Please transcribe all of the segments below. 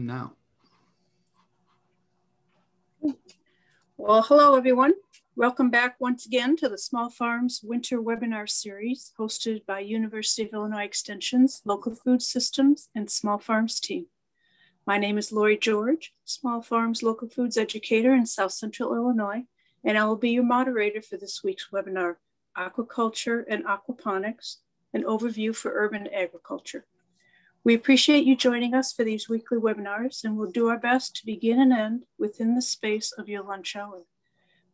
Now. Well, hello everyone. Welcome back once again to the Small Farms Winter Webinar Series hosted by University of Illinois Extension's Local Food Systems and Small Farms team. My name is Lori George, Small Farms Local Foods Educator in South Central Illinois, and I will be your moderator for this week's webinar, Aquaculture and Aquaponics, an overview for urban agriculture. We appreciate you joining us for these weekly webinars, and we'll do our best to begin and end within the space of your lunch hour.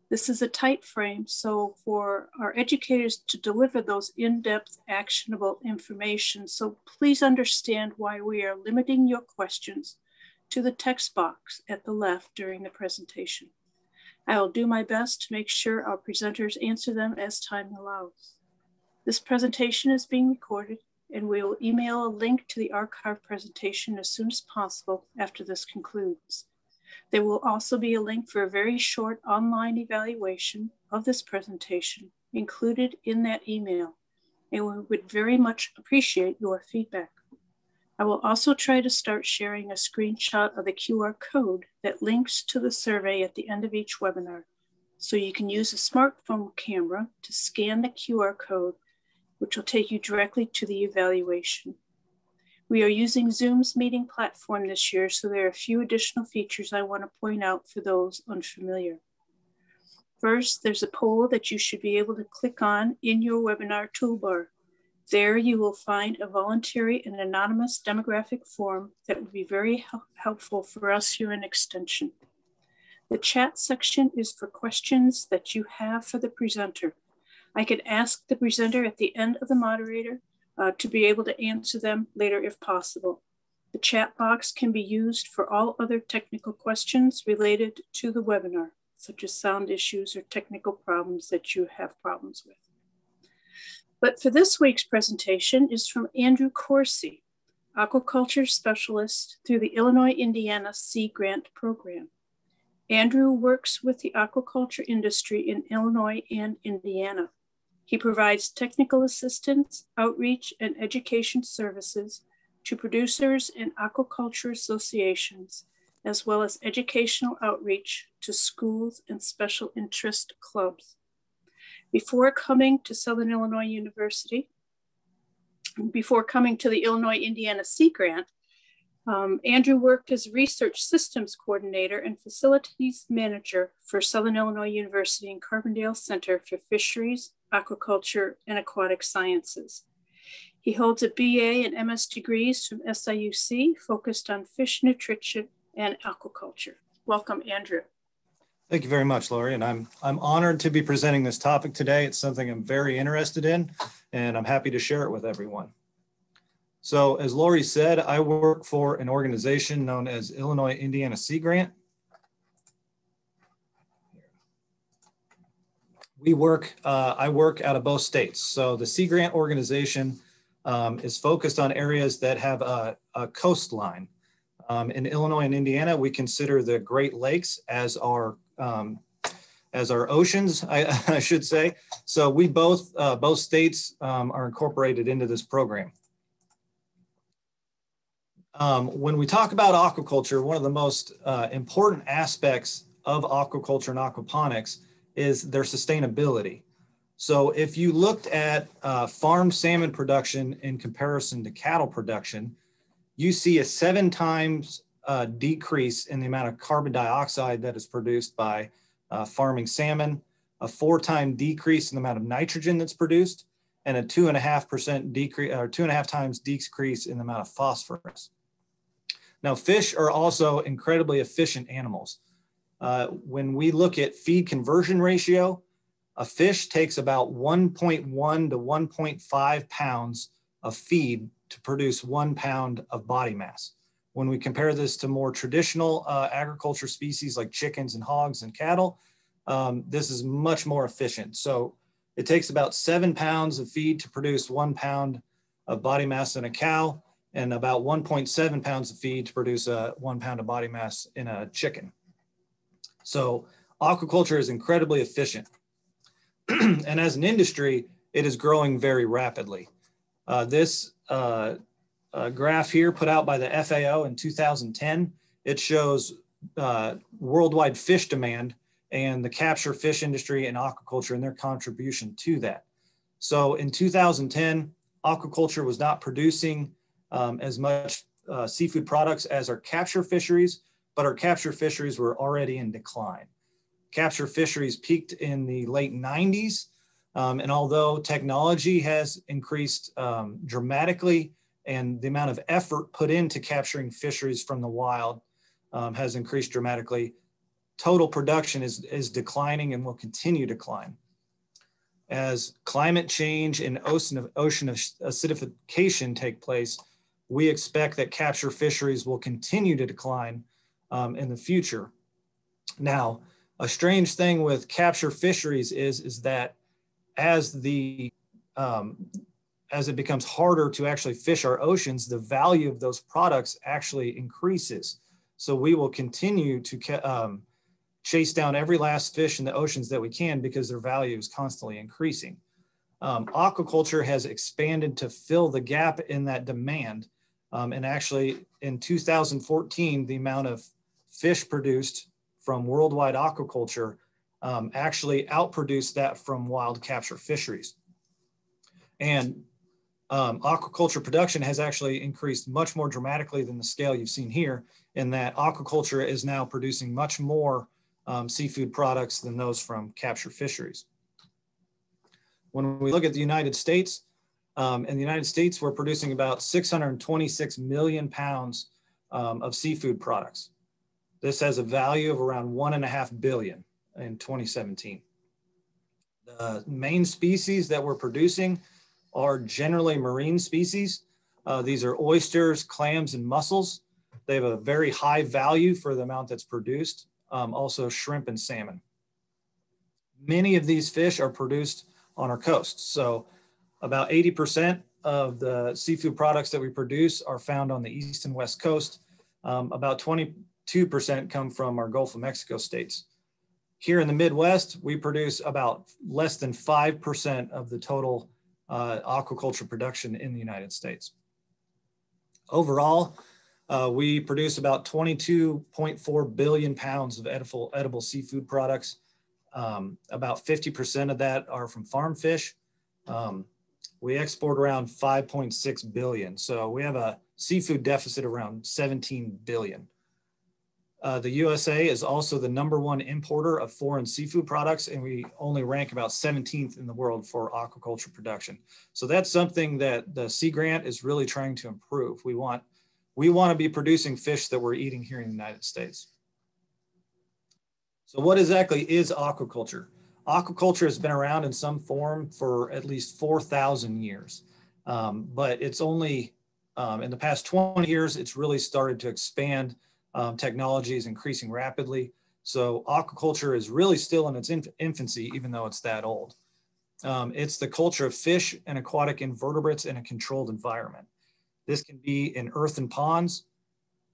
This is a tight frame, so for our educators to deliver those in-depth, actionable information, so please understand why we are limiting your questions to the text box at the left during the presentation. I will do my best to make sure our presenters answer them as time allows. This presentation is being recorded, and we will email a link to the archive presentation as soon as possible after this concludes. There will also be a link for a very short online evaluation of this presentation included in that email, and we would very much appreciate your feedback. I will also try to start sharing a screenshot of the QR code that links to the survey at the end of each webinar, so you can use a smartphone camera to scan the QR code, which will take you directly to the evaluation. We are using Zoom's meeting platform this year, so there are a few additional features I want to point out for those unfamiliar. First, there's a poll that you should be able to click on in your webinar toolbar. There you will find a voluntary and anonymous demographic form that would be very helpful for us here in Extension. The chat section is for questions that you have for the presenter. I could ask the presenter at the end of the moderator to be able to answer them later if possible. The chat box can be used for all other technical questions related to the webinar, such as sound issues or technical problems that you have problems with. But for this week's presentation is from Andrew Coursey, Aquaculture Specialist through the Illinois-Indiana Sea Grant Program. Andrew works with the aquaculture industry in Illinois and Indiana. He provides technical assistance, outreach, and education services to producers and aquaculture associations, as well as educational outreach to schools and special interest clubs. Before coming to the Illinois-Indiana Sea Grant, Andrew worked as Research Systems Coordinator and Facilities Manager for Southern Illinois University and Carbondale Center for Fisheries, Aquaculture, and Aquatic Sciences. He holds a BA and MS degrees from SIUC focused on fish nutrition and aquaculture. Welcome, Andrew. Thank you very much, Lori, and I'm honored to be presenting this topic today. It's something I'm very interested in, and I'm happy to share it with everyone. So as Lori said, I work for an organization known as Illinois-Indiana Sea Grant. I work out of both states. So the Sea Grant organization is focused on areas that have a coastline. In Illinois and Indiana, we consider the Great Lakes as our oceans, I should say. So we both states are incorporated into this program. When we talk about aquaculture, one of the most important aspects of aquaculture and aquaponics is their sustainability. So if you looked at farmed salmon production in comparison to cattle production, you see a 7 times decrease in the amount of carbon dioxide that is produced by farming salmon, a 4-time decrease in the amount of nitrogen that's produced, and a 2.5% decrease, or 2.5 times decrease in the amount of phosphorus. Now, fish are also incredibly efficient animals. When we look at feed conversion ratio, a fish takes about 1.1 to 1.5 pounds of feed to produce 1 pound of body mass. When we compare this to more traditional agriculture species like chickens and hogs and cattle, this is much more efficient. So it takes about 7 pounds of feed to produce 1 pound of body mass in a cow, and about 1.7 pounds of feed to produce 1 pound of body mass in a chicken. So aquaculture is incredibly efficient. And as an industry, it is growing very rapidly. This graph here put out by the FAO in 2010. It shows worldwide fish demand and the capture fish industry and aquaculture and their contribution to that. So in 2010, aquaculture was not producing as much seafood products as our capture fisheries, but our capture fisheries were already in decline. Capture fisheries peaked in the late 90s, and although technology has increased dramatically and the amount of effort put into capturing fisheries from the wild has increased dramatically, total production is declining and will continue to decline. As climate change and ocean acidification take place, we expect that capture fisheries will continue to decline in the future. Now, a strange thing with capture fisheries is that as it becomes harder to actually fish our oceans, the value of those products actually increases. So we will continue to chase down every last fish in the oceans that we can because their value is constantly increasing. Aquaculture has expanded to fill the gap in that demand. And actually in 2014, the amount of fish produced from worldwide aquaculture actually outproduced that from wild capture fisheries. And aquaculture production has actually increased much more dramatically than the scale you've seen here, in that aquaculture is now producing much more seafood products than those from capture fisheries. When we look at the United States, in the United States, we're producing about 626 million pounds of seafood products. This has a value of around $1.5 billion in 2017. The main species that we're producing are generally marine species. These are oysters, clams, and mussels. They have a very high value for the amount that's produced. Also shrimp and salmon. Many of these fish are produced on our coasts. So about 80% of the seafood products that we produce are found on the east and west coast. About 22% come from our Gulf of Mexico states. Here in the Midwest, we produce about less than 5% of the total aquaculture production in the United States. Overall, we produce about 22.4 billion pounds of edible seafood products. About 50% of that are from farm fish. We export around 5.6 billion. So we have a seafood deficit around 17 billion. The USA is also the #1 importer of foreign seafood products, and we only rank about 17th in the world for aquaculture production. So that's something that the Sea Grant is really trying to improve. We want to be producing fish that we're eating here in the United States. So what exactly is aquaculture? Aquaculture has been around in some form for at least 4,000 years, but it's only in the past 20 years, it's really started to expand. Technology is increasing rapidly. So aquaculture is really still in its infancy, even though it's that old. It's the culture of fish and aquatic invertebrates in a controlled environment. This can be in earthen ponds,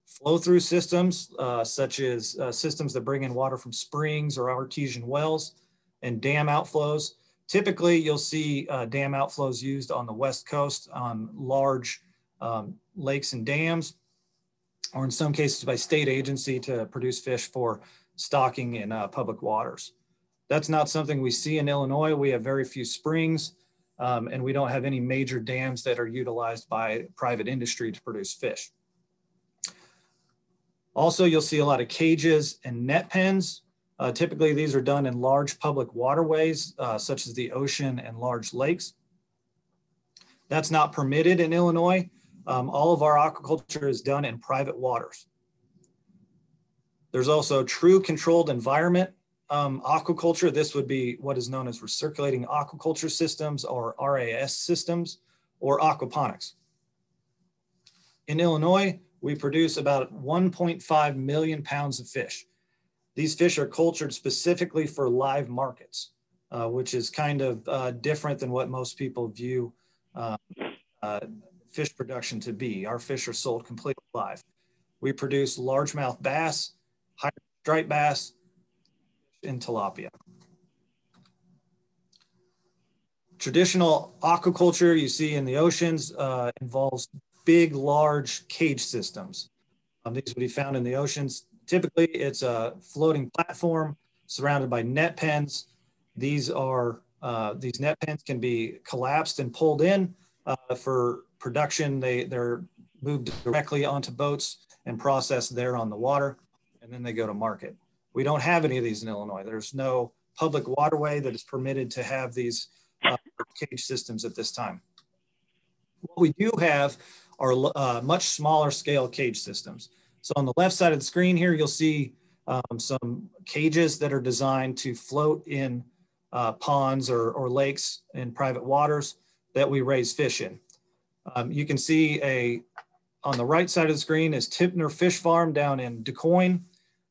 flow-through systems, such as systems that bring in water from springs or artesian wells, and dam outflows. Typically, you'll see dam outflows used on the West Coast on large lakes and dams, or in some cases by state agency to produce fish for stocking in public waters. That's not something we see in Illinois. We have very few springs and we don't have any major dams that are utilized by private industry to produce fish. Also, you'll see a lot of cages and net pens. Typically these are done in large public waterways such as the ocean and large lakes. That's not permitted in Illinois. All of our aquaculture is done in private waters. There's also true controlled environment aquaculture. This would be what is known as recirculating aquaculture systems, or RAS systems, or aquaponics. In Illinois, we produce about 1.5 million pounds of fish. These fish are cultured specifically for live markets, which is kind of different than what most people view fish production to be. Our fish are sold completely live. We produce largemouth bass, high striped bass, and tilapia. Traditional aquaculture you see in the oceans involves big, large cage systems. These would be found in the oceans. Typically, it's a floating platform surrounded by net pens. These are these net pens can be collapsed and pulled in for production. They're moved directly onto boats and processed there on the water, and then they go to market. We don't have any of these in Illinois. There's no public waterway that is permitted to have these cage systems at this time. What we do have are much smaller scale cage systems. So on the left side of the screen here, you'll see some cages that are designed to float in ponds or lakes in private waters that we raise fish in. You can see on the right side of the screen is Tipner Fish Farm down in De Quoin,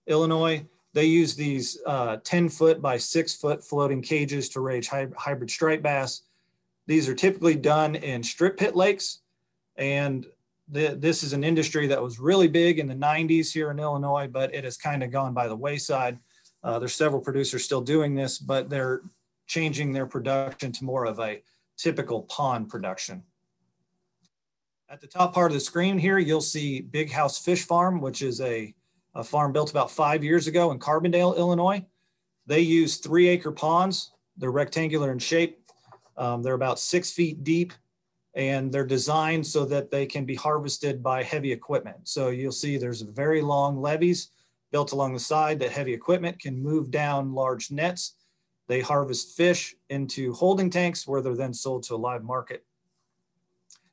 Illinois. They use these 10-foot by 6-foot floating cages to raise hybrid striped bass. These are typically done in strip pit lakes. And this is an industry that was really big in the 90s here in Illinois, but it has kind of gone by the wayside. There's several producers still doing this, but they're changing their production to more of a typical pond production. At the top part of the screen here, you'll see Big House Fish Farm, which is a farm built about 5 years ago in Carbondale, Illinois. They use 3-acre ponds. They're rectangular in shape. They're about 6 feet deep, and they're designed so that they can be harvested by heavy equipment. So you'll see there's very long levees built along the side that heavy equipment can move down large nets. They harvest fish into holding tanks where they're then sold to a live market.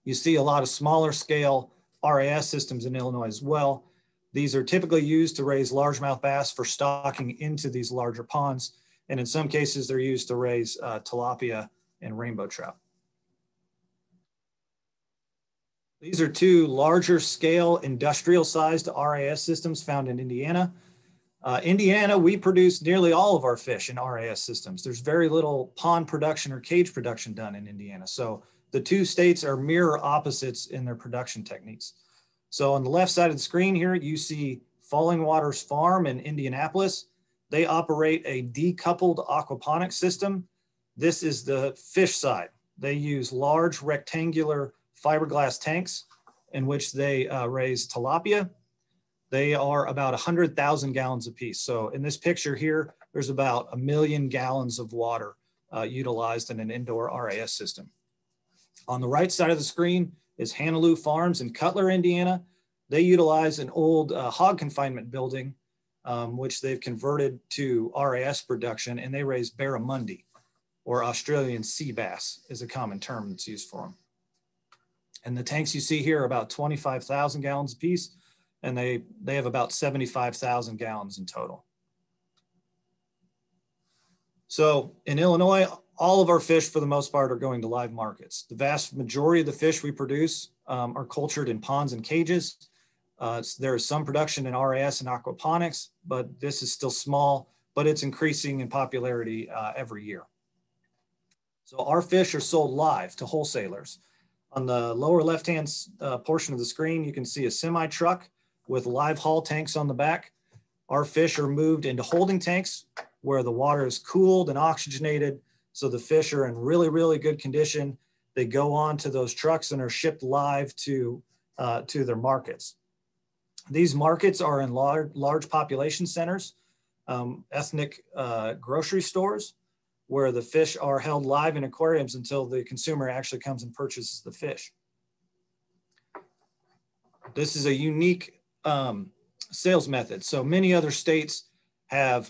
You see a lot of smaller scale RAS systems in Illinois as well. These are typically used to raise largemouth bass for stocking into these larger ponds. And in some cases, they're used to raise tilapia and rainbow trout. These are two larger scale industrial sized RAS systems found in Indiana. Indiana, we produce nearly all of our fish in RAS systems. There's very little pond production or cage production done in Indiana. So the two states are mirror opposites in their production techniques. So on the left side of the screen here, you see Falling Waters Farm in Indianapolis. They operate a decoupled aquaponics system. This is the fish side. They use large rectangular fiberglass tanks in which they raise tilapia. They are about 100,000 gallons apiece. So in this picture here, there's about 1 million gallons of water utilized in an indoor RAS system. On the right side of the screen is Hanaloo Farms in Cutler, Indiana. They utilize an old hog confinement building, which they've converted to RAS production, and they raise barramundi, or Australian sea bass is a common term that's used for them. And the tanks you see here are about 25,000 gallons apiece, and they have about 75,000 gallons in total. So in Illinois, all of our fish for the most part are going to live markets. The vast majority of the fish we produce are cultured in ponds and cages. There is some production in RAS and aquaponics, but this is still small, but it's increasing in popularity every year. So our fish are sold live to wholesalers. On the lower left-hand portion of the screen, you can see a semi-truck with live haul tanks on the back. Our fish are moved into holding tanks where the water is cooled and oxygenated, so the fish are in really, really good condition. They go on to those trucks and are shipped live to their markets. These markets are in large population centers, ethnic grocery stores, where the fish are held live in aquariums until the consumer actually comes and purchases the fish. This is a unique sales method. So many other states have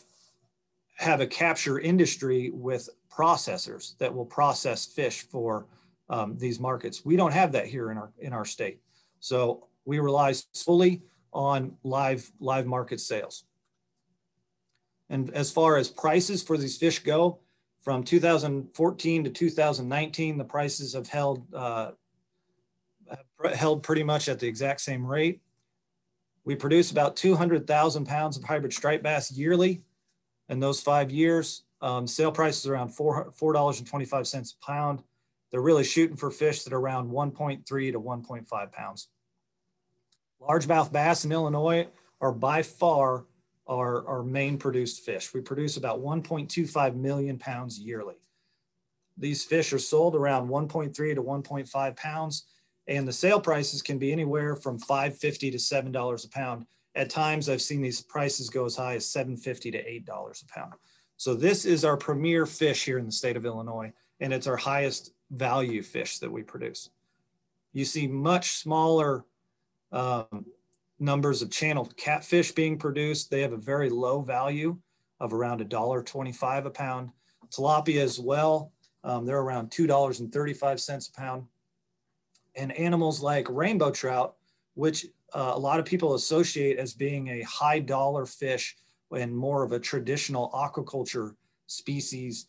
a capture industry with processors that will process fish for these markets. We don't have that here in our state. So we rely solely on live market sales. And as far as prices for these fish go, from 2014 to 2019, the prices have held pretty much at the exact same rate. We produce about 200,000 pounds of hybrid striped bass yearly. In those 5 years, sale price is around $4.25 a pound. They're really shooting for fish that are around 1.3 to 1.5 pounds. Largemouth bass in Illinois are by far our main produced fish. We produce about 1.25 million pounds yearly. These fish are sold around 1.3 to 1.5 pounds, And the sale prices can be anywhere from $5.50 to $7 a pound. At times, I've seen these prices go as high as $7.50 to $8 a pound. So this is our premier fish here in the state of Illinois, and it's our highest value fish that we produce. You see much smaller numbers of channeled catfish being produced. They have a very low value of around $1.25 a pound. Tilapia as well, they're around $2.35 a pound. And animals like rainbow trout, which a lot of people associate as being a high dollar fish and more of a traditional aquaculture species,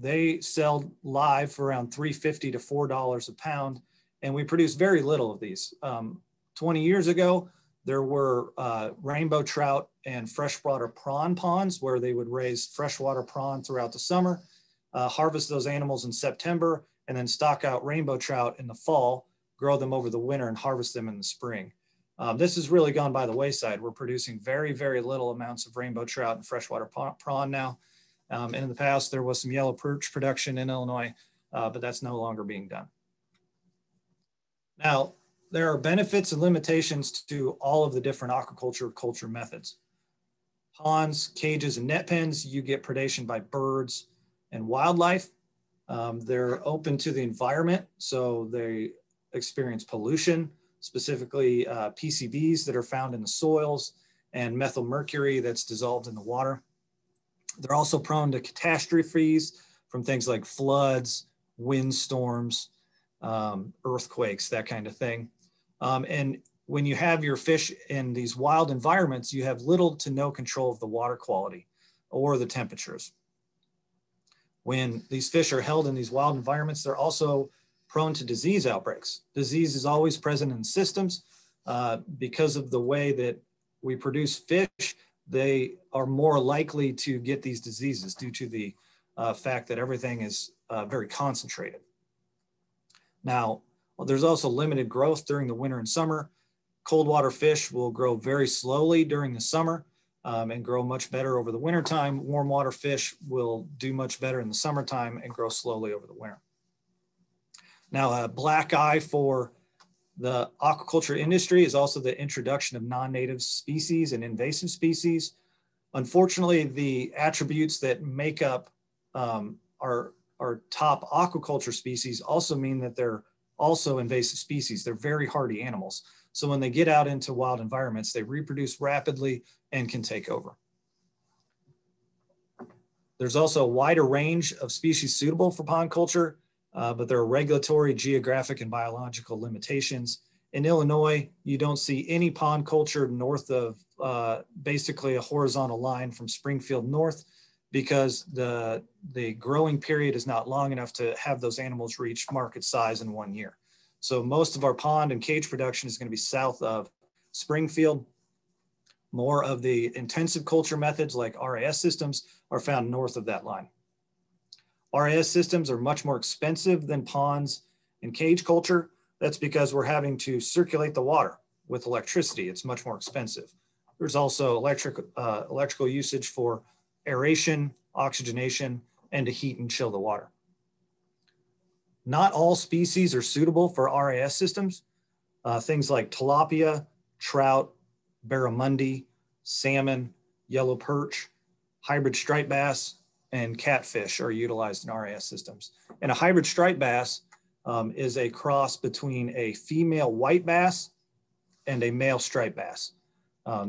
they sell live for around $3.50 to $4 a pound. And we produce very little of these. 20 years ago, there were rainbow trout and freshwater prawn ponds where they would raise freshwater prawn throughout the summer, harvest those animals in September, and then stock out rainbow trout in the fall, grow them over the winter, and harvest them in the spring. This has really gone by the wayside. We're producing very, very little amounts of rainbow trout and freshwater prawn now. And in the past, there was some yellow perch production in Illinois, but that's no longer being done. Now, there are benefits and limitations to all of the different aquaculture culture methods. Ponds, cages, and net pens, you get predation by birds and wildlife. They're open to the environment, so they experience pollution, specifically PCBs that are found in the soils and methyl mercury that's dissolved in the water. They're also prone to catastrophes from things like floods, windstorms, earthquakes, that kind of thing. And when you have your fish in these wild environments, you have little to no control of the water quality or the temperatures. When these fish are held in these wild environments, they're also prone to disease outbreaks. Disease is always present in systems because of the way that we produce fish. They are more likely to get these diseases due to the fact that everything is very concentrated. Now, there's also limited growth during the winter and summer. Cold water fish will grow very slowly during the summer and grow much better over the wintertime. Warm water fish will do much better in the summertime and grow slowly over the winter. Now, a black eye for the aquaculture industry is also the introduction of non-native species and invasive species. Unfortunately, the attributes that make up our top aquaculture species also mean that they're also invasive species. They're very hardy animals. So when they get out into wild environments, they reproduce rapidly and can take over. There's also a wider range of species suitable for pond culture, but there are regulatory, geographic, and biological limitations. In Illinois, you don't see any pond culture north of basically a horizontal line from Springfield north, because the growing period is not long enough to have those animals reach market size in 1 year. So most of our pond and cage production is going to be south of Springfield. More of the intensive culture methods like RAS systems are found north of that line. RAS systems are much more expensive than ponds and cage culture. That's because we're having to circulate the water with electricity. It's much more expensive. There's also electrical usage for aeration, oxygenation, and to heat and chill the water. Not all species are suitable for RAS systems. Things like tilapia, trout, barramundi, salmon, yellow perch, hybrid striped bass, and catfish are utilized in RAS systems. And a hybrid striped bass is a cross between a female white bass and a male striped bass.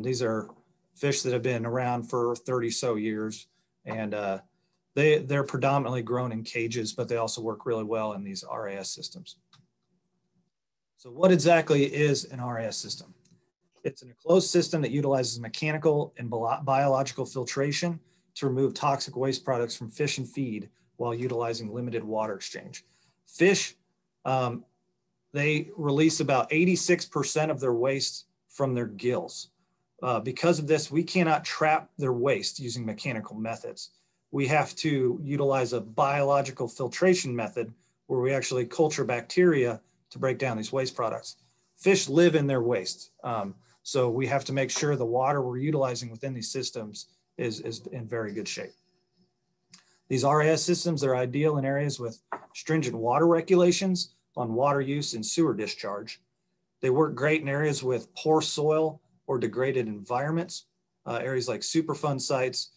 These are fish that have been around for 30 so years, and they're predominantly grown in cages, but they also work really well in these RAS systems. So what exactly is an RAS system? It's an enclosed system that utilizes mechanical and biological filtration to remove toxic waste products from fish and feed while utilizing limited water exchange. Fish, they release about 86% of their waste from their gills. Because of this, we cannot trap their waste using mechanical methods. We have to utilize a biological filtration method where we actually culture bacteria to break down these waste products. Fish live in their waste. So we have to make sure the water we're utilizing within these systems is in very good shape. These RAS systems are ideal in areas with stringent water regulations, on water use and sewer discharge. They work great in areas with poor soil or degraded environments, areas like Superfund sites,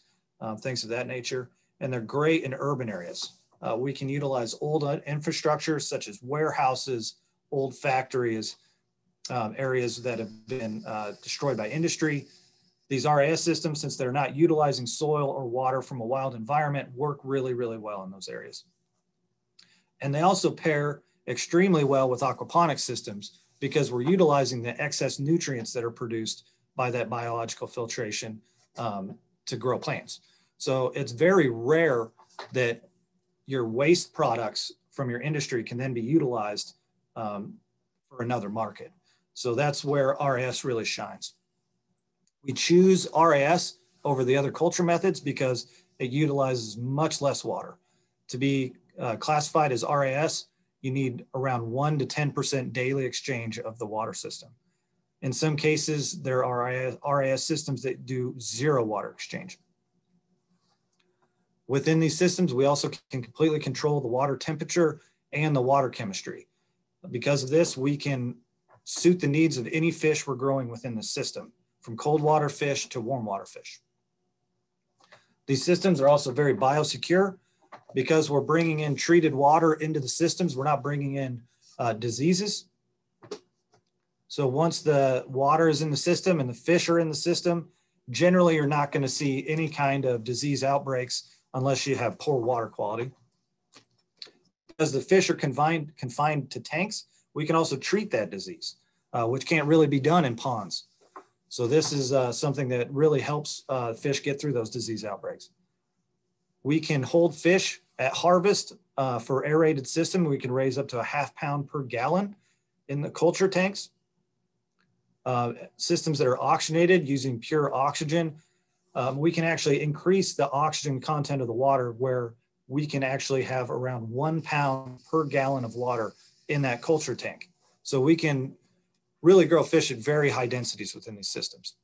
things of that nature. And they're great in urban areas. We can utilize old infrastructure such as warehouses, old factories, areas that have been destroyed by industry. These RAS systems, since they're not utilizing soil or water from a wild environment, work really, really well in those areas. And they also pair extremely well with aquaponics systems because we're utilizing the excess nutrients that are produced by that biological filtration to grow plants. So it's very rare that your waste products from your industry can then be utilized for another market. So that's where RAS really shines. We choose RAS over the other culture methods because it utilizes much less water. To be classified as RAS, you need around 1 to 10% daily exchange of the water system. In some cases, there are RAS systems that do zero water exchange. Within these systems, we also can completely control the water temperature and the water chemistry. Because of this, we can suit the needs of any fish we're growing within the system, from cold water fish to warm water fish. These systems are also very biosecure because we're bringing in treated water into the systems. We're not bringing in diseases. So once the water is in the system and the fish are in the system, generally you're not going to see any kind of disease outbreaks unless you have poor water quality. Because the fish are confined to tanks, we can also treat that disease, which can't really be done in ponds. So this is something that really helps fish get through those disease outbreaks. We can hold fish at harvest for aerated system. We can raise up to a ½ pound per gallon in the culture tanks. Systems that are oxygenated using pure oxygen, we can actually increase the oxygen content of the water where we can actually have around 1 pound per gallon of water in that culture tank. So we can really grow fish at very high densities within these systems.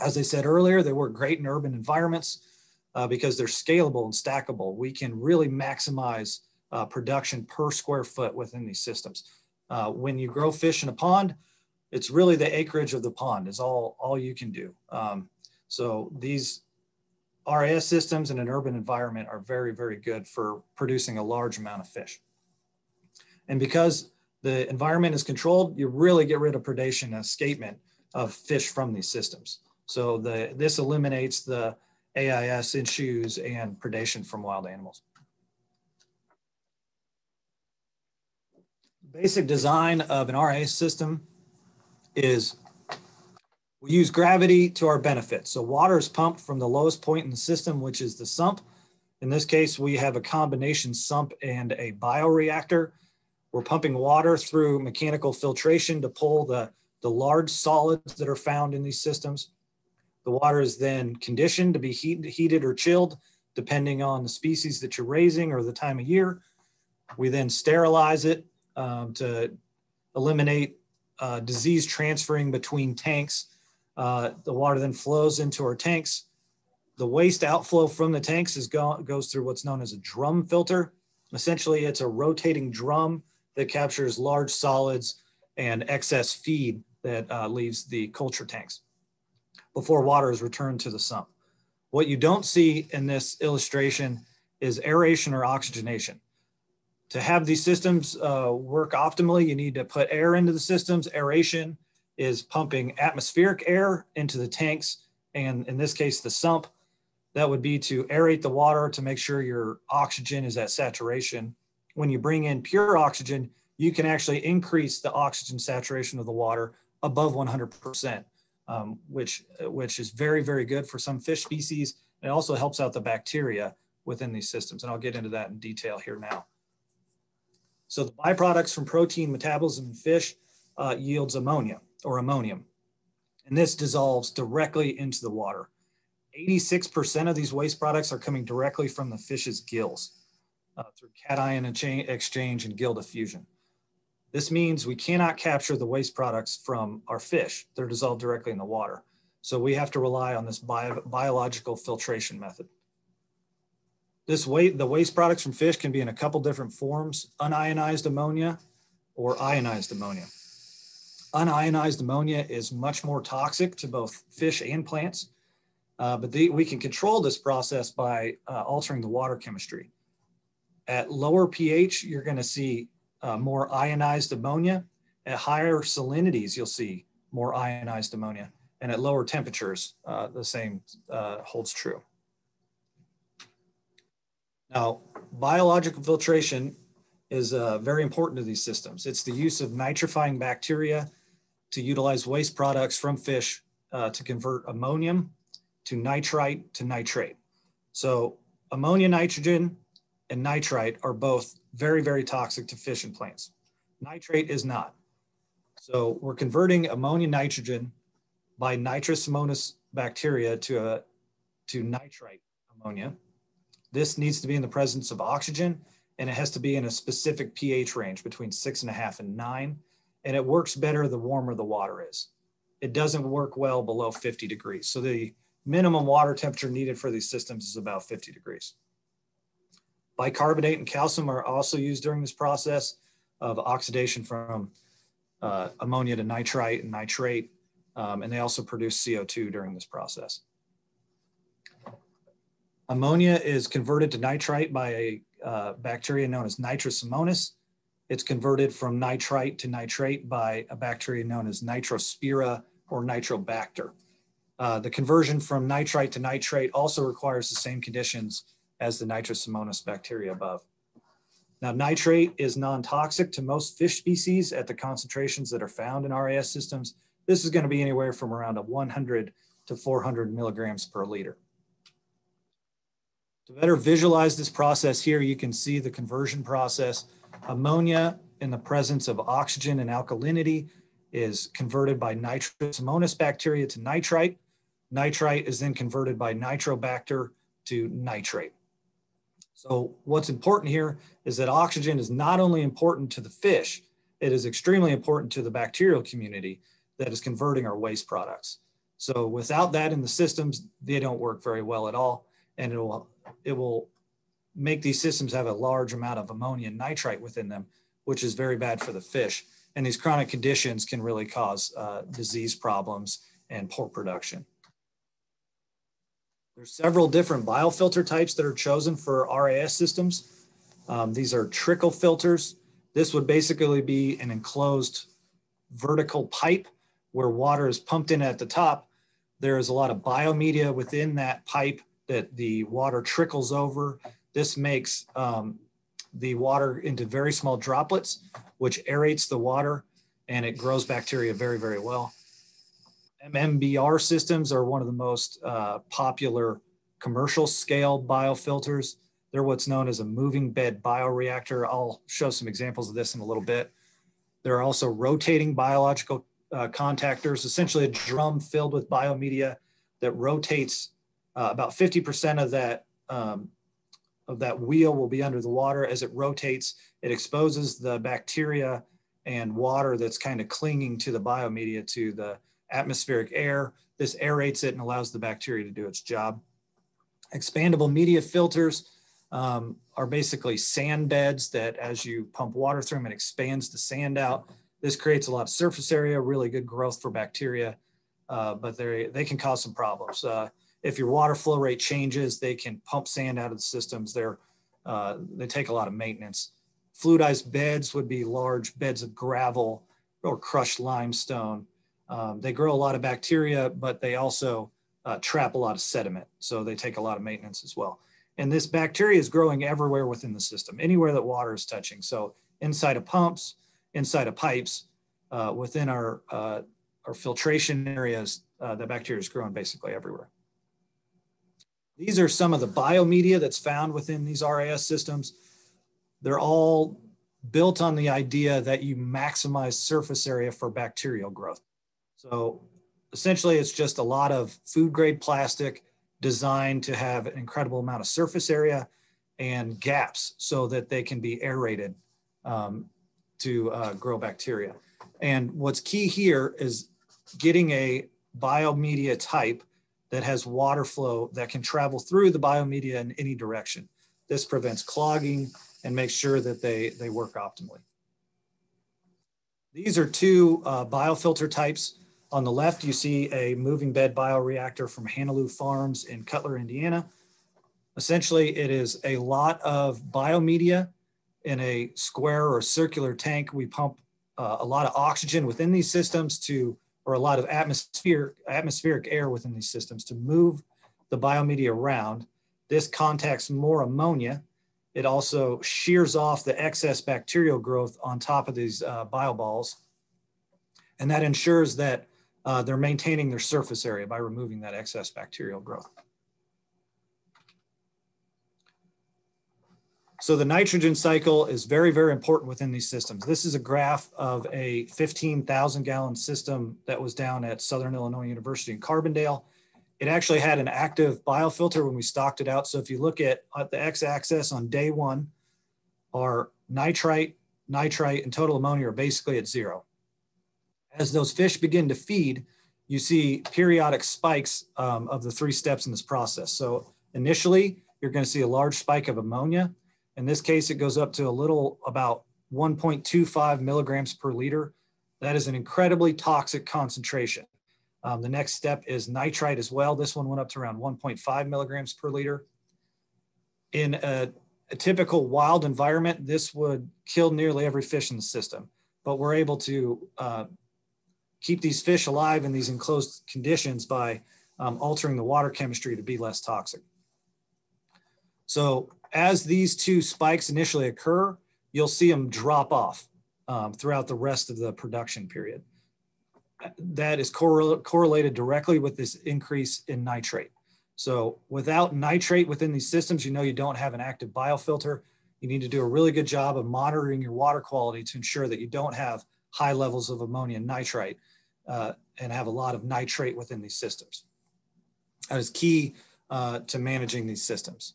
As I said earlier, they work great in urban environments because they're scalable and stackable. We can really maximize production per square foot within these systems. When you grow fish in a pond, it's really the acreage of the pond is all you can do. So these RAS systems in an urban environment are very, very good for producing a large amount of fish. And because the environment is controlled, you really get rid of predation and escapement of fish from these systems. So this eliminates the AIS issues and predation from wild animals. Basic design of an RAS system is we use gravity to our benefit. So water is pumped from the lowest point in the system, which is the sump. In this case, we have a combination sump and a bioreactor. We're pumping water through mechanical filtration to pull the large solids that are found in these systems. The water is then conditioned to be heated or chilled, depending on the species that you're raising or the time of year. We then sterilize it to eliminate disease transferring between tanks. The water then flows into our tanks. The waste outflow from the tanks goes through what's known as a drum filter. Essentially, it's a rotating drum that captures large solids and excess feed that leaves the culture tanks before water is returned to the sump. What you don't see in this illustration is aeration or oxygenation. To have these systems work optimally, you need to put air into the systems. Aeration is pumping atmospheric air into the tanks, and in this case, the sump. That would be to aerate the water to make sure your oxygen is at saturation. When you bring in pure oxygen, you can actually increase the oxygen saturation of the water above 100%, which is very, very good for some fish species. It also helps out the bacteria within these systems. And I'll get into that in detail here now. So the byproducts from protein metabolism in fish yields ammonia or ammonium. And this dissolves directly into the water. 86% of these waste products are coming directly from the fish's gills through cation exchange and gill diffusion. This means we cannot capture the waste products from our fish. They're dissolved directly in the water. So we have to rely on this biological filtration method. The waste products from fish can be in a couple different forms: unionized ammonia, or ionized ammonia. Unionized ammonia is much more toxic to both fish and plants, but we can control this process by altering the water chemistry. At lower pH, you're going to see more ionized ammonia. At higher salinities, you'll see more ionized ammonia. And at lower temperatures, the same holds true. Now, biological filtration is very important to these systems. It's the use of nitrifying bacteria to utilize waste products from fish to convert ammonium to nitrite to nitrate. So ammonia, nitrogen, and nitrite are both very, very toxic to fish and plants. Nitrate is not. So we're converting ammonia, nitrogen by nitrosomonas bacteria to nitrite ammonia. This needs to be in the presence of oxygen, and it has to be in a specific pH range between 6.5 and 9. And it works better the warmer the water is. It doesn't work well below 50 degrees. So the minimum water temperature needed for these systems is about 50 degrees. Bicarbonate and calcium are also used during this process of oxidation from ammonia to nitrite and nitrate, and they also produce CO2 during this process. Ammonia is converted to nitrite by a bacteria known as nitrosomonas. It's converted from nitrite to nitrate by a bacteria known as nitrospira or nitrobacter. The conversion from nitrite to nitrate also requires the same conditions as the nitrosomonas bacteria above. Now, nitrate is non-toxic to most fish species at the concentrations that are found in RAS systems. This is going to be anywhere from around 100 to 400 milligrams per liter. To better visualize this process here, you can see the conversion process. Ammonia in the presence of oxygen and alkalinity is converted by nitrosomonas bacteria to nitrite. Nitrite is then converted by nitrobacter to nitrate. So what's important here is that oxygen is not only important to the fish, it is extremely important to the bacterial community that is converting our waste products. So without that in the systems, they don't work very well at all. And it will make these systems have a large amount of ammonia and nitrite within them, which is very bad for the fish. And these chronic conditions can really cause disease problems and poor production. There's several different biofilter types that are chosen for RAS systems. These are trickle filters. This would basically be an enclosed vertical pipe where water is pumped in at the top. There is a lot of biomedia within that pipe that the water trickles over. This makes the water into very small droplets, which aerates the water, and it grows bacteria very, very well. MMBR systems are one of the most popular commercial scale biofilters. They're what's known as a moving bed bioreactor. I'll show some examples of this in a little bit. There are also rotating biological contactors, essentially a drum filled with biomedia that rotates. About 50% of that wheel will be under the water. As it rotates, it exposes the bacteria and water that's kind of clinging to the biomedia to the atmospheric air. This aerates it and allows the bacteria to do its job. Expandable media filters are basically sand beds that as you pump water through them, it expands the sand out. This creates a lot of surface area, really good growth for bacteria, but they can cause some problems. If your water flow rate changes, they can pump sand out of the systems. They take a lot of maintenance. Fluidized beds would be large beds of gravel or crushed limestone. They grow a lot of bacteria, but they also trap a lot of sediment. So they take a lot of maintenance as well. And this bacteria is growing everywhere within the system, anywhere that water is touching. So inside of pumps, inside of pipes, within our filtration areas, the bacteria is growing basically everywhere. These are some of the biomedia that's found within these RAS systems. They're all built on the idea that you maximize surface area for bacterial growth. So essentially it's just a lot of food grade plastic designed to have an incredible amount of surface area and gaps so that they can be aerated to grow bacteria. And what's key here is getting a biomedia type that has water flow that can travel through the biomedia in any direction. This prevents clogging and makes sure that they work optimally. These are two biofilter types. On the left, you see a moving bed bioreactor from Hanaloo Farms in Cutler, Indiana. Essentially, it is a lot of biomedia in a square or circular tank. We pump a lot of oxygen within these systems to, or a lot of atmospheric air within these systems to move the biomedia around. This contacts more ammonia. It also shears off the excess bacterial growth on top of these bioballs. And that ensures that they're maintaining their surface area by removing that excess bacterial growth. So the nitrogen cycle is very, very important within these systems. This is a graph of a 15,000 gallon system that was down at Southern Illinois University in Carbondale. It actually had an active biofilter when we stocked it out. So if you look at the x-axis on day one, our nitrite, and total ammonia are basically at zero. As those fish begin to feed, you see periodic spikes of the three steps in this process. So initially, you're going to see a large spike of ammonia. In this case, it goes up to a little about 1.25 milligrams per liter. That is an incredibly toxic concentration. The next step is nitrite as well. This one went up to around 1.5 milligrams per liter. In a typical wild environment, this would kill nearly every fish in the system, but we're able to keep these fish alive in these enclosed conditions by altering the water chemistry to be less toxic. So as these two spikes initially occur, you'll see them drop off throughout the rest of the production period. That is correlated directly with this increase in nitrate. So without nitrate within these systems, you know you don't have an active biofilter. You need to do a really good job of monitoring your water quality to ensure that you don't have high levels of ammonia and nitrite and have a lot of nitrate within these systems. That is key to managing these systems.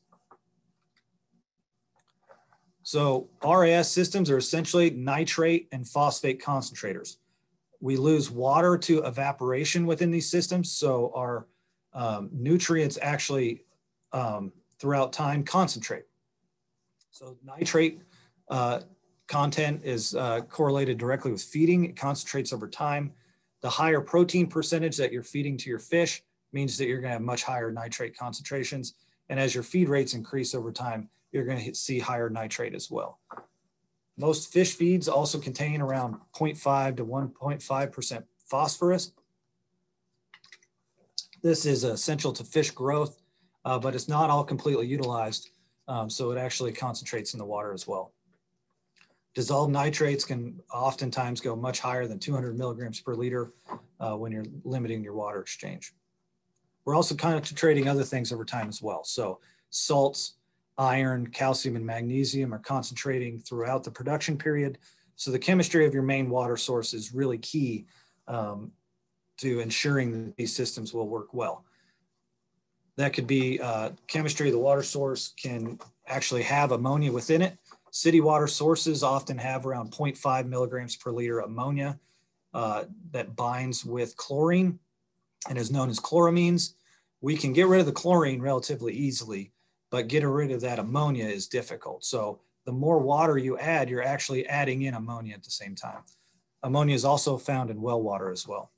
So RAS systems are essentially nitrate and phosphate concentrators. We lose water to evaporation within these systems, so our nutrients actually throughout time concentrate. So nitrate content is correlated directly with feeding. It concentrates over time. The higher protein percentage that you're feeding to your fish means that you're gonna have much higher nitrate concentrations. And as your feed rates increase over time, you're gonna see higher nitrate as well. Most fish feeds also contain around 0.5 to 1.5% phosphorus. This is essential to fish growth, but it's not all completely utilized, so it actually concentrates in the water as well. Dissolved nitrates can oftentimes go much higher than 200 milligrams per liter when you're limiting your water exchange. We're also concentrating other things over time as well. So salts, iron, calcium, and magnesium are concentrating throughout the production period. So the chemistry of your main water source is really key to ensuring that these systems will work well. That could be chemistry of the water source can actually have ammonia within it. City water sources often have around 0.5 milligrams per liter ammonia that binds with chlorine and is known as chloramines. We can get rid of the chlorine relatively easily, but getting rid of that ammonia is difficult. So the more water you add, you're actually adding in ammonia at the same time. Ammonia is also found in well water as well.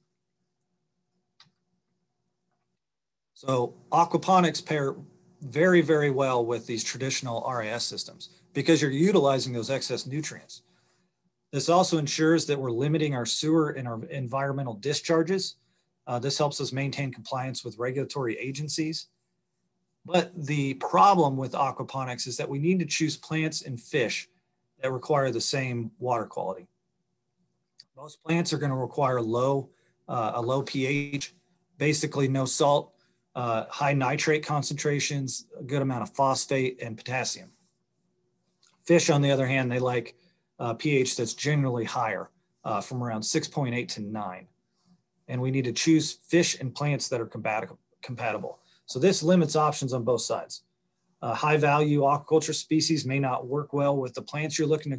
So aquaponics pair very, very well with these traditional RAS systems because you're utilizing those excess nutrients. This also ensures that we're limiting our sewer and our environmental discharges. This helps us maintain compliance with regulatory agencies. But the problem with aquaponics is that we need to choose plants and fish that require the same water quality. Most plants are going to require a low pH, basically no salt, high nitrate concentrations, a good amount of phosphate and potassium. Fish, on the other hand, they like pH that's generally higher, from around 6.8 to 9. And we need to choose fish and plants that are compatible. So this limits options on both sides. High value aquaculture species may not work well with the plants you're looking to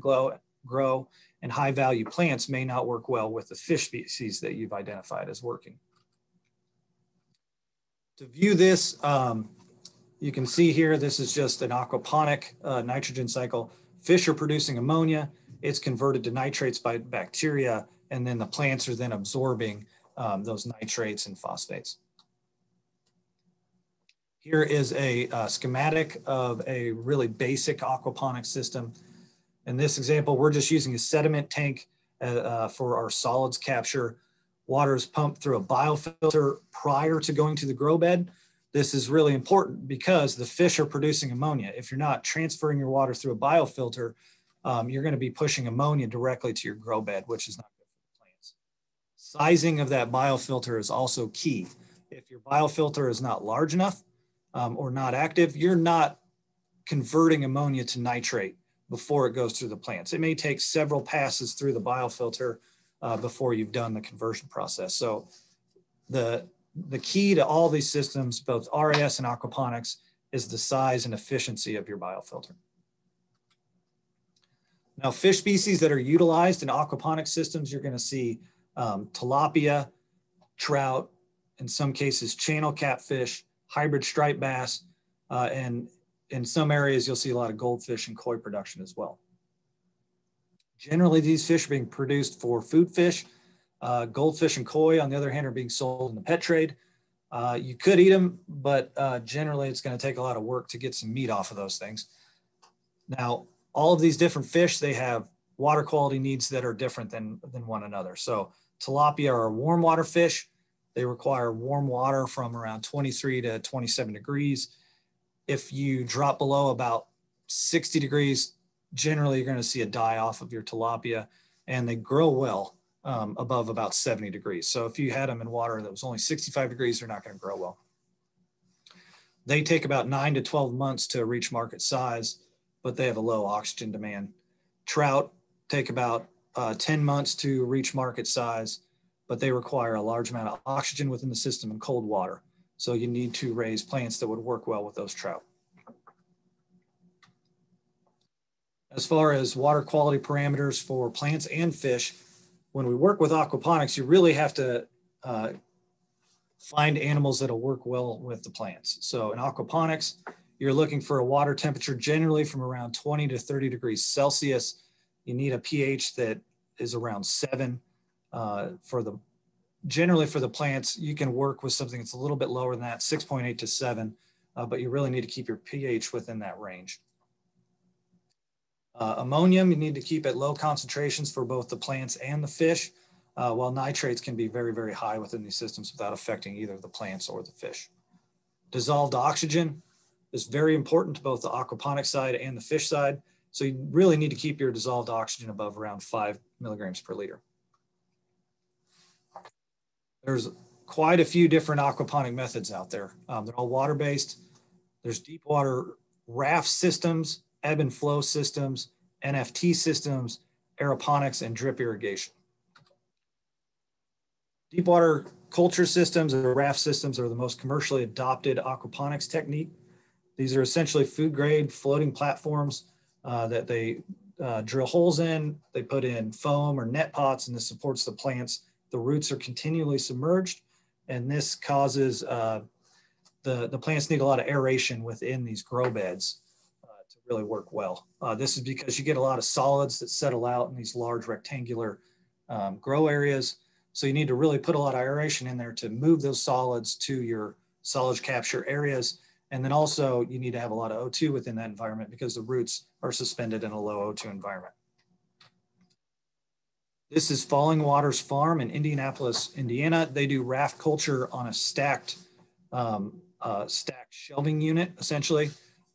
grow, and high value plants may not work well with the fish species that you've identified as working. To view this, you can see here, this is just an aquaponic nitrogen cycle. Fish are producing ammonia, it's converted to nitrates by bacteria, and then the plants are then absorbing those nitrates and phosphates. Here is a schematic of a really basic aquaponics system. In this example, we're just using a sediment tank for our solids capture. Water is pumped through a biofilter prior to going to the grow bed. This is really important because the fish are producing ammonia. If you're not transferring your water through a biofilter, you're going to be pushing ammonia directly to your grow bed, which is not good for the plants. Sizing of that biofilter is also key. If your biofilter is not large enough or not active, you're not converting ammonia to nitrate before it goes through the plants. It may take several passes through the biofilter before you've done the conversion process. So the key to all these systems, both RAS and aquaponics, is the size and efficiency of your biofilter. Now, fish species that are utilized in aquaponic systems, you're going to see tilapia, trout, in some cases channel catfish, hybrid striped bass, and in some areas you'll see a lot of goldfish and koi production as well. Generally, these fish are being produced for food fish. Goldfish and koi, on the other hand, are being sold in the pet trade. You could eat them, but generally it's going to take a lot of work to get some meat off of those things. Now, all of these different fish, they have water quality needs that are different than one another. So tilapia are warm water fish. They require warm water from around 23 to 27 degrees. If you drop below about 60 degrees, generally you're going to see a die off of your tilapia, and they grow well above about 70 degrees. So if you had them in water that was only 65 degrees, they're not going to grow well. They take about 9 to 12 months to reach market size, but they have a low oxygen demand. Trout take about 10 months to reach market size, but they require a large amount of oxygen within the system and cold water. So you need to raise plants that would work well with those trout. As far as water quality parameters for plants and fish, when we work with aquaponics, you really have to find animals that'll work well with the plants. So in aquaponics, you're looking for a water temperature generally from around 20 to 30 degrees Celsius. You need a pH that is around 7. Generally for the plants, you can work with something that's a little bit lower than that, 6.8 to 7, but you really need to keep your pH within that range. Ammonium, you need to keep at low concentrations for both the plants and the fish, while nitrates can be very, very high within these systems without affecting either the plants or the fish. Dissolved oxygen is very important to both the aquaponic side and the fish side, so you really need to keep your dissolved oxygen above around 5 mg/L. There's quite a few different aquaponic methods out there. They're all water-based. There's deep water raft systems, ebb and flow systems, NFT systems, aeroponics, and drip irrigation. Deep water culture systems and raft systems are the most commercially adopted aquaponics technique. These are essentially food-grade floating platforms that they drill holes in. They put in foam or net pots, and this supports the plants. The roots are continually submerged, and this causes the plants need a lot of aeration within these grow beds to really work well. This is because you get a lot of solids that settle out in these large rectangular grow areas. So you need to really put a lot of aeration in there to move those solids to your solids capture areas. And then also you need to have a lot of O2 within that environment because the roots are suspended in a low O2 environment. This is Falling Waters Farm in Indianapolis, Indiana. They do raft culture on a stacked shelving unit, essentially.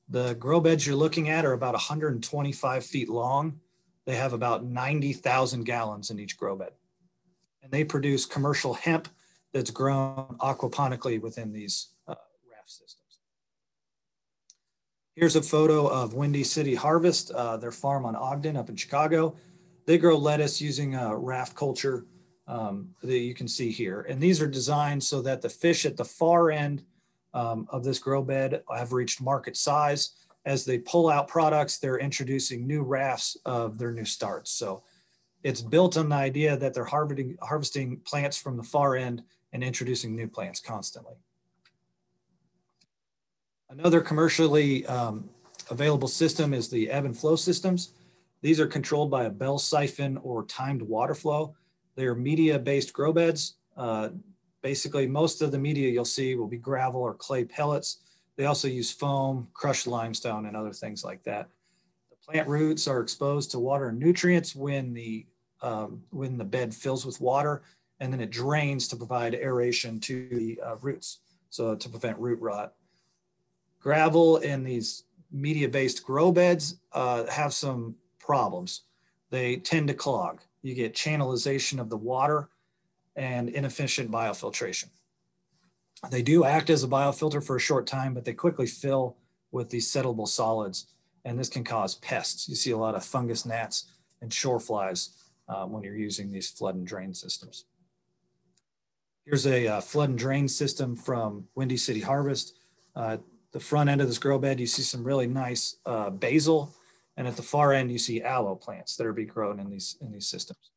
The grow beds you're looking at are about 125 feet long. They have about 90,000 gallons in each grow bed. And they produce commercial hemp that's grown aquaponically within these raft systems. Here's a photo of Windy City Harvest, their farm on Ogden up in Chicago. They grow lettuce using a raft culture that you can see here. And these are designed so that the fish at the far end of this grow bed have reached market size. As they pull out products, they're introducing new rafts of their new starts. So it's built on the idea that they're harvesting plants from the far end and introducing new plants constantly. Another commercially available system is the ebb and flow systems. These are controlled by a bell siphon or timed water flow. They are media-based grow beds. Basically, most of the media you'll see will be gravel or clay pellets. They also use foam, crushed limestone, and other things like that. The plant roots are exposed to water and nutrients when the bed fills with water, and then it drains to provide aeration to the roots, so to prevent root rot. Gravel and these media-based grow beds have some problems. They tend to clog. You get channelization of the water and inefficient biofiltration. They do act as a biofilter for a short time, but they quickly fill with these settleable solids, and this can cause pests. You see a lot of fungus gnats and shore flies when you're using these flood and drain systems. Here's a flood and drain system from Windy City Harvest. The front end of this grow bed, you see some really nice basil, and at the far end, you see aloe plants that are being grown in these systems.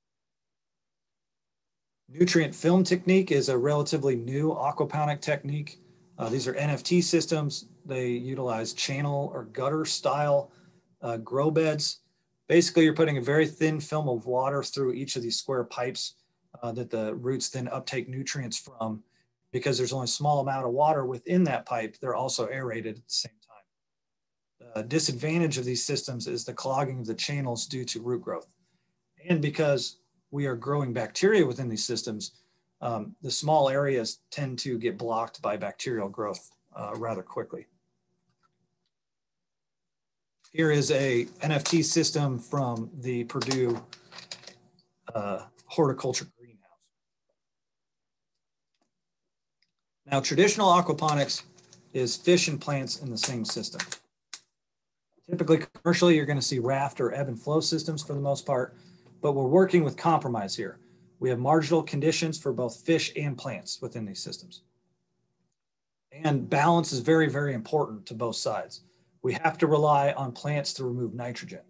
Nutrient film technique is a relatively new aquaponic technique. These are NFT systems. They utilize channel or gutter style grow beds. Basically, you're putting a very thin film of water through each of these square pipes that the roots then uptake nutrients from. Because there's only a small amount of water within that pipe, they're also aerated at the same time. The disadvantage of these systems is the clogging of the channels due to root growth. And because we are growing bacteria within these systems, the small areas tend to get blocked by bacterial growth rather quickly. Here is a NFT system from the Purdue horticulture greenhouse. Now, traditional aquaponics is fish and plants in the same system. Typically, commercially, you're gonna see raft or ebb and flow systems for the most part, but we're working with compromise here. We have marginal conditions for both fish and plants within these systems. And balance is very, very important to both sides. We have to rely on plants to remove nitrogen.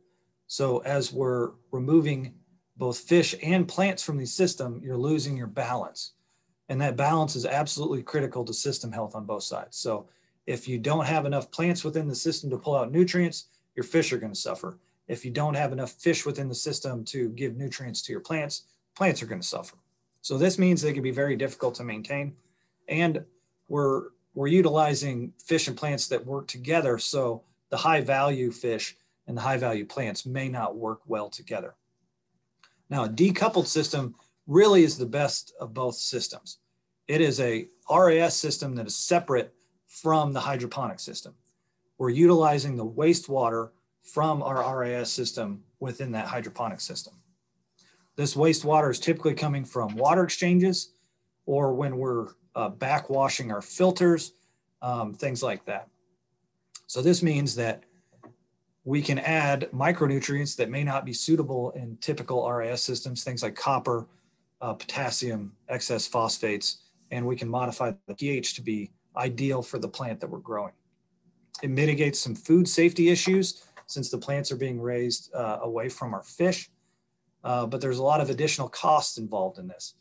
So as we're removing both fish and plants from the system, you're losing your balance. And that balance is absolutely critical to system health on both sides. So if you don't have enough plants within the system to pull out nutrients, your fish are going to suffer. If you don't have enough fish within the system to give nutrients to your plants, plants are going to suffer. So this means they can be very difficult to maintain. And we're utilizing fish and plants that work together. So the high value fish and the high value plants may not work well together. Now, a decoupled system really is the best of both systems. It is a RAS system that is separate from the hydroponic system. We're utilizing the wastewater from our RAS system within that hydroponic system. This wastewater is typically coming from water exchanges or when we're backwashing our filters, things like that. So this means that we can add micronutrients that may not be suitable in typical RAS systems, things like copper, potassium, excess phosphates, and we can modify the pH to be ideal for the plant that we're growing. It mitigates some food safety issues since the plants are being raised away from our fish. But there's a lot of additional costs involved in this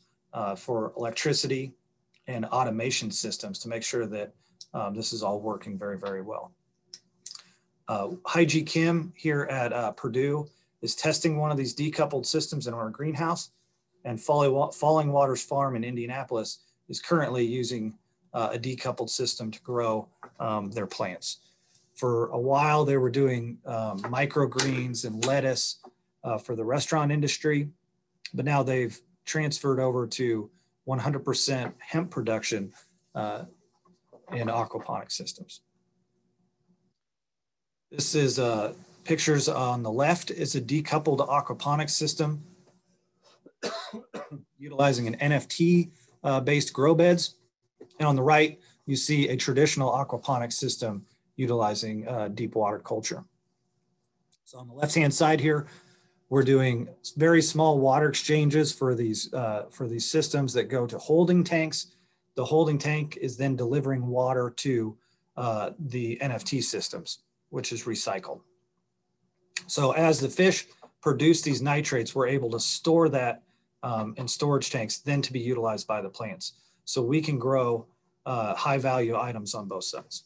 for electricity and automation systems to make sure that this is all working very, very well. Hyegyeong Kim here at Purdue is testing one of these decoupled systems in our greenhouse, and Falling Waters Farm in Indianapolis is currently using a decoupled system to grow their plants. For a while, they were doing microgreens and lettuce for the restaurant industry, but now they've transferred over to 100% hemp production in aquaponic systems. This is pictures on the left. It's a decoupled aquaponic system utilizing an NFT-based grow beds. And on the right, you see a traditional aquaponic system utilizing deep water culture. So on the left-hand side here, we're doing very small water exchanges for these systems that go to holding tanks. The holding tank is then delivering water to the NFT systems, which is recycled. So as the fish produce these nitrates, we're able to store that in storage tanks, then to be utilized by the plants. So we can grow high value items on both sides.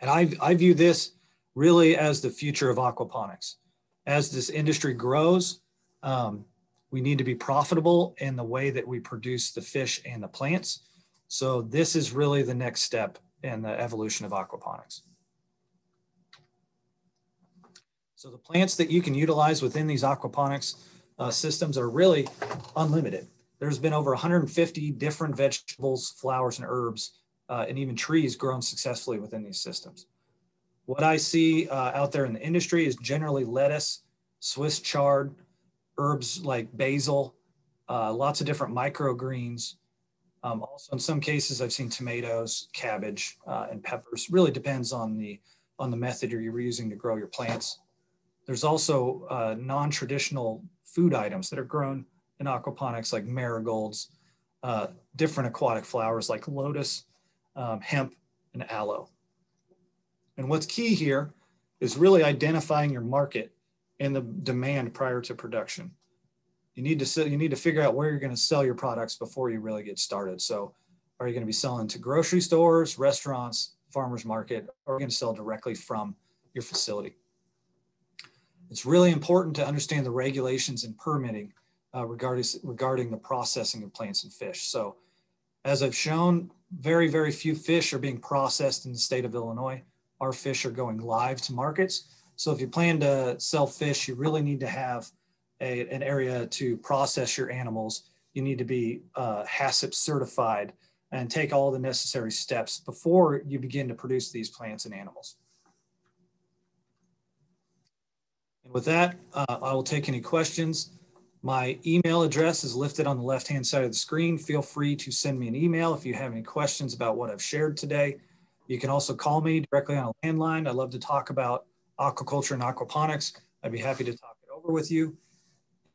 And I view this really as the future of aquaponics. As this industry grows, we need to be profitable in the way that we produce the fish and the plants. So this is really the next step in the evolution of aquaponics. So the plants that you can utilize within these aquaponics systems are really unlimited. There's been over 150 different vegetables, flowers, and herbs, and even trees grown successfully within these systems. What I see out there in the industry is generally lettuce, Swiss chard, herbs like basil, lots of different microgreens. Also, in some cases, I've seen tomatoes, cabbage, and peppers. Really depends on the method you're using to grow your plants. There's also non-traditional food items that are grown in aquaponics, like marigolds, different aquatic flowers like lotus, hemp, and aloe. And what's key here is really identifying your market and the demand prior to production. You need to figure out where you're going to sell your products before you really get started. So are you going to be selling to grocery stores, restaurants, farmers market, or are you going to sell directly from your facility? It's really important to understand the regulations and permitting regarding the processing of plants and fish. So as I've shown, very, very few fish are being processed in the state of Illinois. Our fish are going live to markets. So if you plan to sell fish, you really need to have an area to process your animals. You need to be HACCP certified and take all the necessary steps before you begin to produce these plants and animals. And with that, I will take any questions. My email address is listed on the left-hand side of the screen. Feel free to send me an email if you have any questions about what I've shared today. You can also call me directly on a landline. I love to talk about aquaculture and aquaponics. I'd be happy to talk it over with you.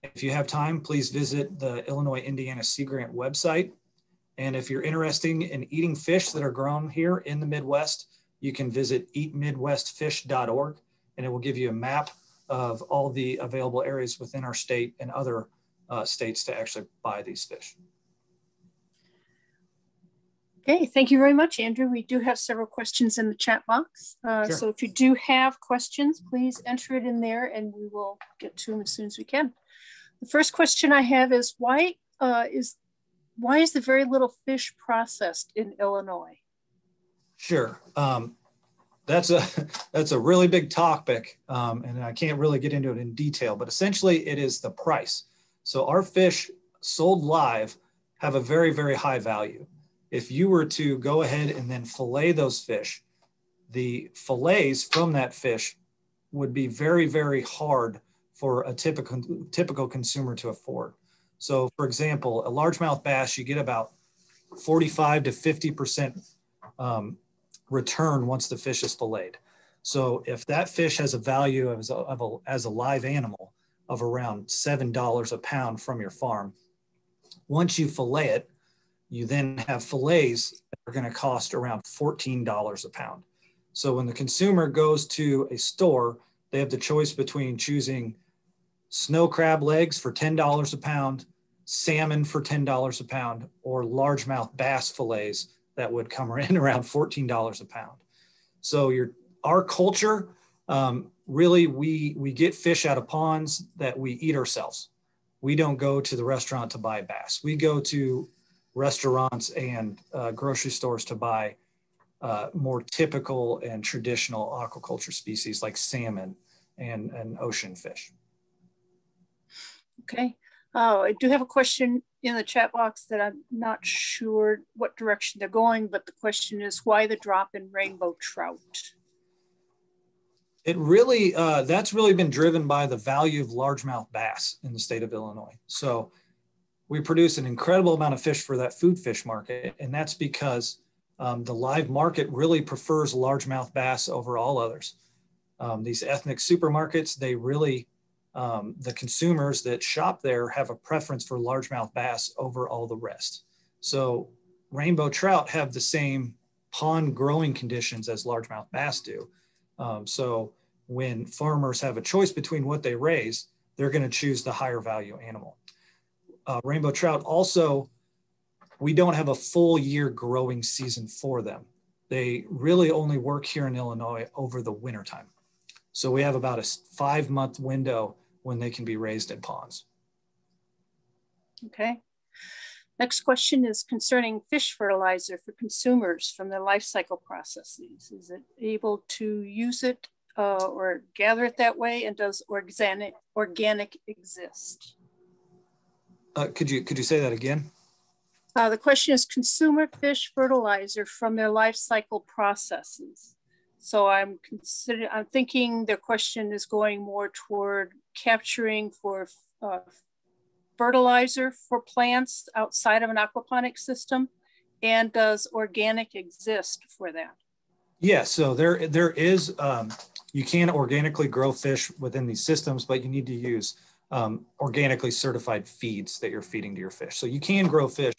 If you have time, please visit the Illinois-Indiana Sea Grant website. And if you're interested in eating fish that are grown here in the Midwest, you can visit eatmidwestfish.org, and it will give you a map of all the available areas within our state and other states to actually buy these fish. Okay, thank you very much, Andrew. We do have several questions in the chat box. Sure. So if you do have questions, please enter it in there and we will get to them as soon as we can. The first question I have is, why is the very little fish processed in Illinois? Sure, that's a really big topic, and I can't really get into it in detail, but essentially it is the price. So our fish sold live have a very, very high value. If you were to go ahead and then fillet those fish, the fillets from that fish would be very, very hard for a typical consumer to afford. So for example, a largemouth bass, you get about 45 to 50% return once the fish is filleted. So if that fish has a value as a live animal of around $7 a pound from your farm, once you fillet it, you then have fillets that are going to cost around $14 a pound. So when the consumer goes to a store, they have the choice between choosing snow crab legs for $10 a pound, salmon for $10 a pound, or largemouth bass fillets that would come in around $14 a pound. So our culture, really, we get fish out of ponds that we eat ourselves. We don't go to the restaurant to buy bass. We go to restaurants and grocery stores to buy more typical and traditional aquaculture species like salmon and ocean fish. Okay, I do have a question in the chat box that I'm not sure what direction they're going, but the question is why the drop in rainbow trout? It really, that's really been driven by the value of largemouth bass in the state of Illinois. So we produce an incredible amount of fish for that food fish market, and that's because the live market really prefers largemouth bass over all others. These ethnic supermarkets, they really, the consumers that shop there have a preference for largemouth bass over all the rest. So rainbow trout have the same pond growing conditions as largemouth bass do. So when farmers have a choice between what they raise, they're going to choose the higher value animal. Rainbow trout also, we don't have a full year growing season for them. They really only work here in Illinois over the wintertime. So we have about a 5-month window when they can be raised in ponds. Okay. Next question is concerning fish fertilizer for consumers from their life cycle processes. Is it able to use it or gather it that way? And does organic exist? Could you say that again? The question is consumer fish fertilizer from their life cycle processes. So I'm thinking the question is going more toward capturing for fertilizer for plants outside of an aquaponic system, and does organic exist for that? Yeah, so there is, you can organically grow fish within these systems, but you need to use organically certified feeds that you're feeding to your fish. So you can grow fish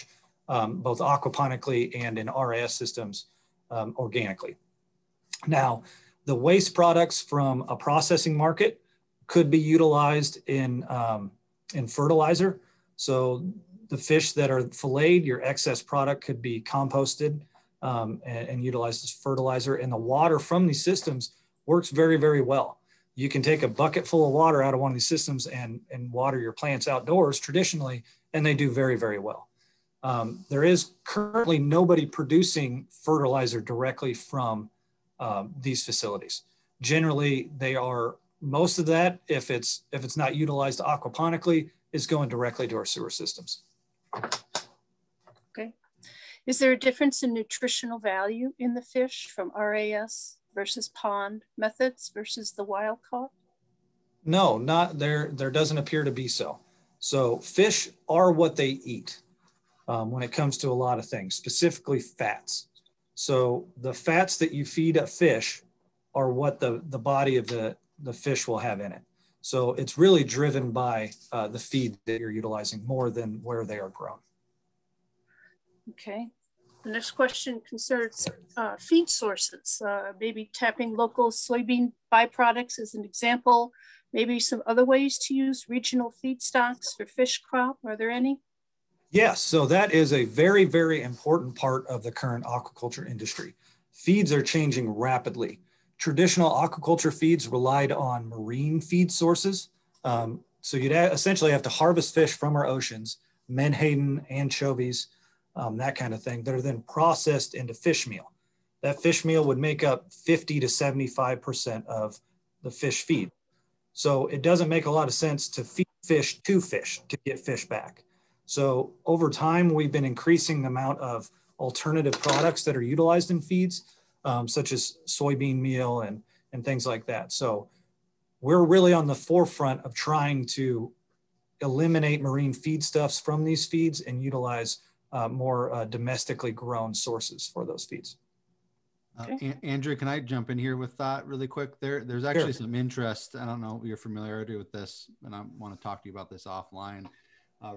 both aquaponically and in RAS systems organically. Now, the waste products from a processing market could be utilized in fertilizer. So the fish that are filleted, your excess product could be composted and utilized as fertilizer. And the water from these systems works very, very well. You can take a bucket full of water out of one of these systems and water your plants outdoors traditionally, and they do very, very well. There is currently nobody producing fertilizer directly from these facilities. Generally, they are, most of that, if it's not utilized aquaponically, is going directly to our sewer systems. Okay. Is there a difference in nutritional value in the fish from RAS versus pond methods versus the wild caught? No, not there. There doesn't appear to be so. So fish are what they eat when it comes to a lot of things, specifically fats. So the fats that you feed a fish are what the body of the fish will have in it. So it's really driven by the feed that you're utilizing more than where they are grown. Okay. The next question concerns feed sources, maybe tapping local soybean byproducts as an example, maybe some other ways to use regional feedstocks for fish crop. Are there any? Yes, so that is a very, very important part of the current aquaculture industry. Feeds are changing rapidly. Traditional aquaculture feeds relied on marine feed sources. So you'd essentially have to harvest fish from our oceans, menhaden, anchovies, that kind of thing, that are then processed into fish meal. That fish meal would make up 50 to 75% of the fish feed. So it doesn't make a lot of sense to feed fish to get fish back. So over time, we've been increasing the amount of alternative products that are utilized in feeds, such as soybean meal and things like that. So we're really on the forefront of trying to eliminate marine feedstuffs from these feeds and utilize more domestically grown sources for those feeds. Okay. Andrew, can I jump in here with that really quick? There's actually some interest, I don't know your familiarity with this, and I want to talk to you about this offline,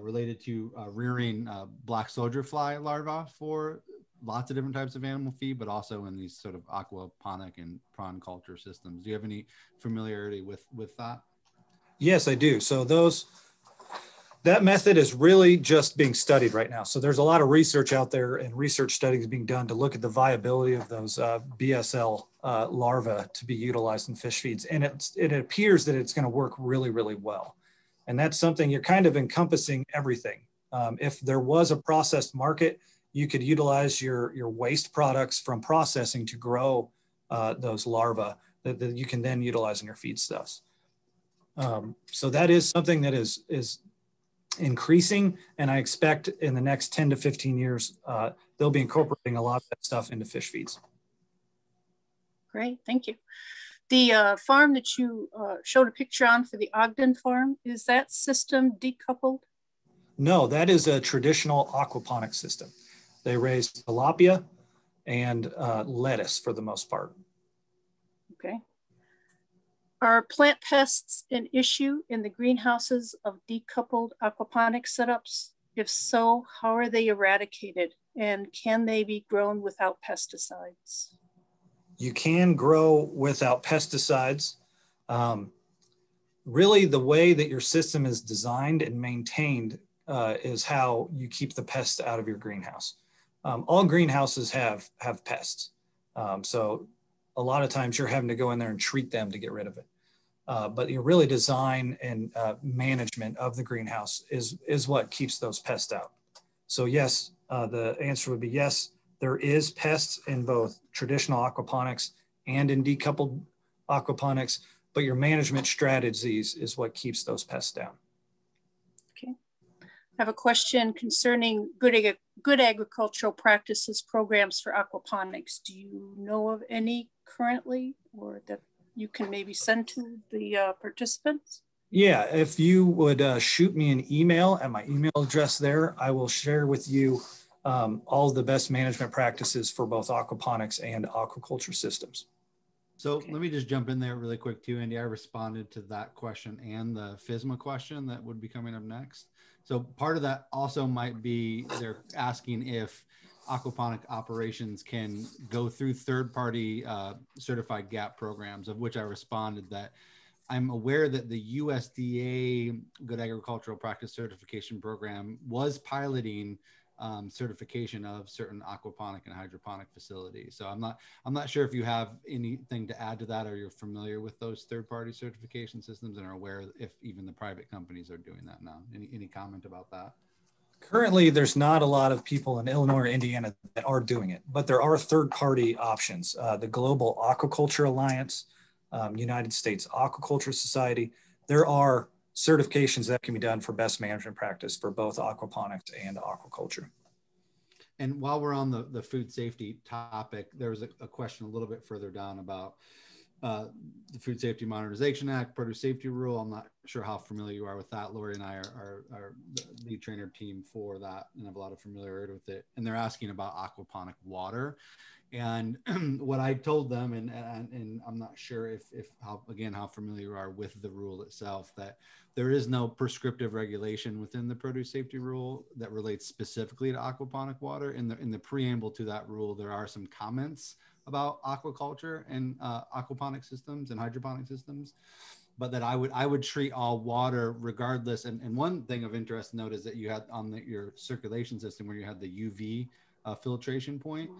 related to rearing black soldier fly larvae for lots of different types of animal feed, but also in these sort of aquaponic and prawn culture systems. Do you have any familiarity with that? Yes, I do. So that method is really just being studied right now. So there's a lot of research out there and research studies being done to look at the viability of those BSL larvae to be utilized in fish feeds. And it appears that it's going to work really, really well. And that's something you're kind of encompassing everything. If there was a processed market, you could utilize your waste products from processing to grow those larvae that you can then utilize in your feedstuffs. So that is something that is increasing, and I expect in the next 10 to 15 years, they'll be incorporating a lot of that stuff into fish feeds. Great, thank you. The farm that you showed a picture on for the Ogden farm, is that system decoupled? No, that is a traditional aquaponic system. They raise tilapia and lettuce for the most part. Okay. Are plant pests an issue in the greenhouses of decoupled aquaponic setups? If so, how are they eradicated, and can they be grown without pesticides? You can grow without pesticides. Really, the way that your system is designed and maintained is how you keep the pests out of your greenhouse. All greenhouses have pests. So a lot of times you're having to go in there and treat them to get rid of it. But you really design and management of the greenhouse is what keeps those pests out. So yes, the answer would be yes, there is pests in both traditional aquaponics and in decoupled aquaponics, but your management strategies is what keeps those pests down. Okay. I have a question concerning good agricultural practices programs for aquaponics. Do you know of any currently or that you can maybe send to the participants? Yeah, if you would shoot me an email at my email address there, I will share with you all the best management practices for both aquaponics and aquaculture systems. So okay. Let me just jump in there really quick too, Andy. I responded to that question and the FSMA question that would be coming up next. So part of that also might be they're asking if aquaponic operations can go through third-party certified GAP programs, of which I responded that I'm aware that the USDA Good Agricultural Practice Certification Program was piloting certification of certain aquaponic and hydroponic facilities. So I'm not sure if you have anything to add to that or you're familiar with those third-party certification systems and are aware if even the private companies are doing that now. Any comment about that? Currently, there's not a lot of people in Illinois or Indiana that are doing it, but there are third-party options. The Global Aquaculture Alliance, United States Aquaculture Society. There are certifications that can be done for best management practice for both aquaponics and aquaculture. And while we're on the food safety topic, there was a question a little bit further down about the Food Safety Modernization Act, Produce Safety Rule. I'm not sure how familiar you are with that. Lori and I are the lead trainer team for that and have a lot of familiarity with it. And they're asking about aquaponic water. And what I told them, and I'm not sure how familiar you are with the rule itself, that there is no prescriptive regulation within the Produce Safety Rule that relates specifically to aquaponic water. In the preamble to that rule, there are some comments about aquaculture and aquaponic systems and hydroponic systems, but that I would treat all water regardless. And one thing of interest to note is that you had on your circulation system where you had the UV filtration point,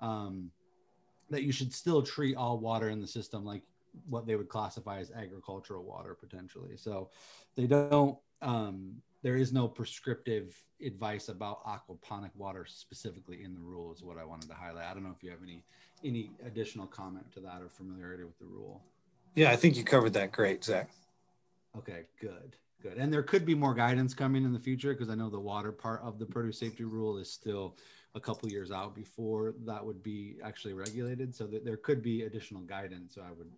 that you should still treat all water in the system like what they would classify as agricultural water potentially. So they don't, there is no prescriptive advice about aquaponic water specifically in the rule is what I wanted to highlight. I don't know if you have any additional comment to that or familiarity with the rule. Yeah, I think you covered that great, Zach. Okay, good. And there could be more guidance coming in the future because I know the water part of the Produce Safety Rule is still a couple years out before that would be actually regulated. So that there could be additional guidance. So I would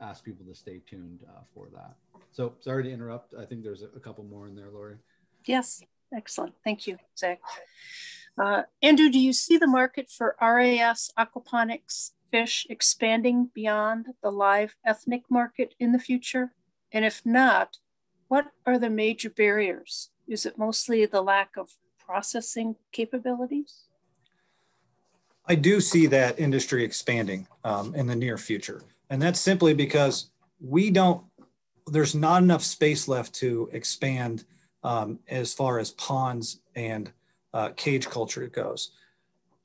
ask people to stay tuned for that. So sorry to interrupt. I think there's a couple more in there, Lori. Yes, excellent. Thank you, Zach. Andrew, do you see the market for RAS aquaponics fish expanding beyond the live ethnic market in the future? And if not, what are the major barriers? Is it mostly the lack of processing capabilities? I do see that industry expanding in the near future. And that's simply because there's not enough space left to expand as far as ponds and cage culture goes.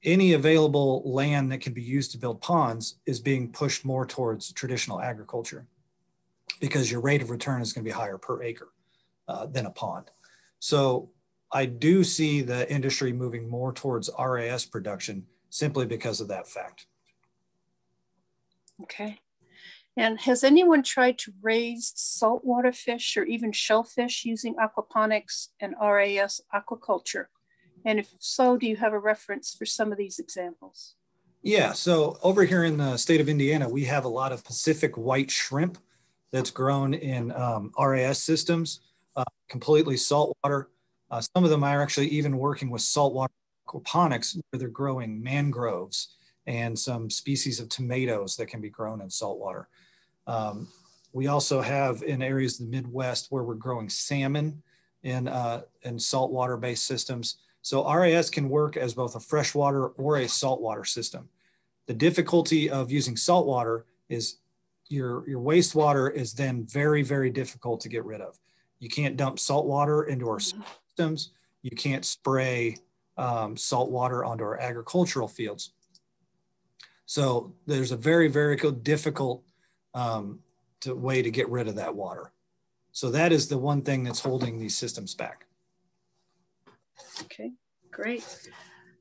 Any available land that can be used to build ponds is being pushed more towards traditional agriculture because your rate of return is going to be higher per acre than a pond. So I do see the industry moving more towards RAS production simply because of that fact. Okay. And has anyone tried to raise saltwater fish or even shellfish using aquaponics and RAS aquaculture? And if so, do you have a reference for some of these examples? Yeah, so over here in the state of Indiana, we have a lot of Pacific white shrimp that's grown in RAS systems, completely saltwater. Some of them are actually even working with saltwater aquaponics where they're growing mangroves and some species of tomatoes that can be grown in saltwater. We also have in areas of the Midwest where we're growing salmon in saltwater-based systems. So RAS can work as both a freshwater or a saltwater system. The difficulty of using saltwater is your wastewater is then very, very difficult to get rid of. You can't dump saltwater into our systems. You can't spray saltwater onto our agricultural fields. So there's a very difficult way to get rid of that water. So that is the one thing that's holding these systems back. Okay, great.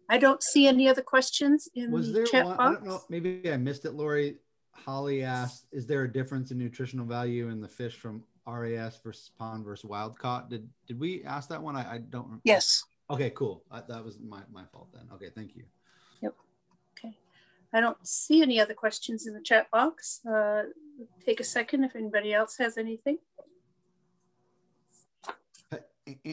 I don't see any other questions in the chat box. I don't know, maybe I missed it, Lori. Holly asked, is there a difference in nutritional value in the fish from RAS versus pond versus wild caught? Did we ask that one? I don't remember. Yes. Okay, cool. That was my fault then. Okay, thank you. Yep. Okay. I don't see any other questions in the chat box. Take a second if anybody else has anything.